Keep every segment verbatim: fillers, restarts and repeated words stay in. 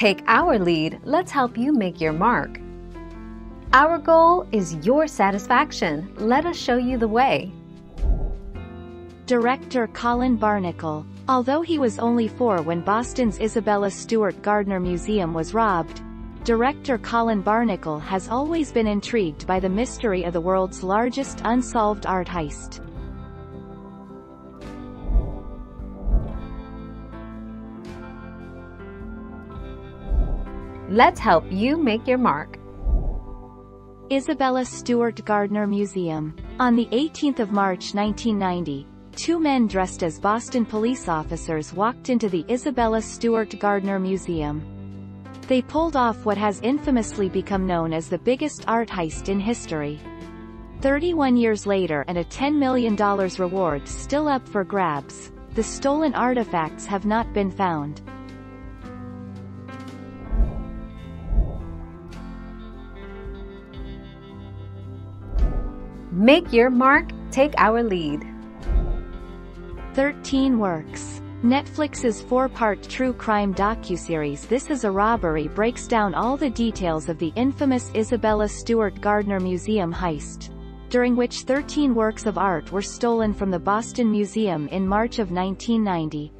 Take our lead, let's help you make your mark. Our goal is your satisfaction. Let us show you the way. Director Colin Barnacle. Although he was only four when Boston's Isabella Stewart Gardner Museum was robbed, director Colin Barnacle has always been intrigued by the mystery of the world's largest unsolved art heist. Let's help you make your mark. Isabella Stewart Gardner Museum. On the eighteenth of March nineteen ninety, two men dressed as Boston police officers walked into the Isabella Stewart Gardner Museum. They pulled off what has infamously become known as the biggest art heist in history. thirty-one years later, and a ten million dollar reward still up for grabs, the stolen artifacts have not been found. Make your mark, take our lead. thirteen Works. Netflix's four-part true crime docuseries This Is A Robbery breaks down all the details of the infamous Isabella Stewart Gardner Museum heist, during which thirteen works of art were stolen from the Boston Museum in March of nineteen ninety.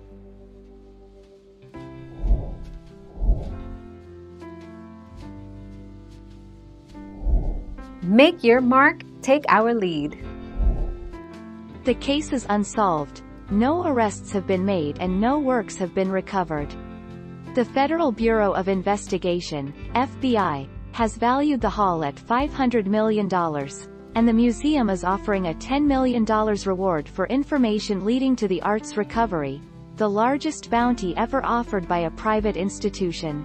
Make your mark, take our lead. The case is unsolved. No arrests have been made and no works have been recovered. The Federal Bureau of Investigation, F B I, has valued the haul at five hundred million dollars, and the museum is offering a ten million dollar reward for information leading to the art's recovery, the largest bounty ever offered by a private institution.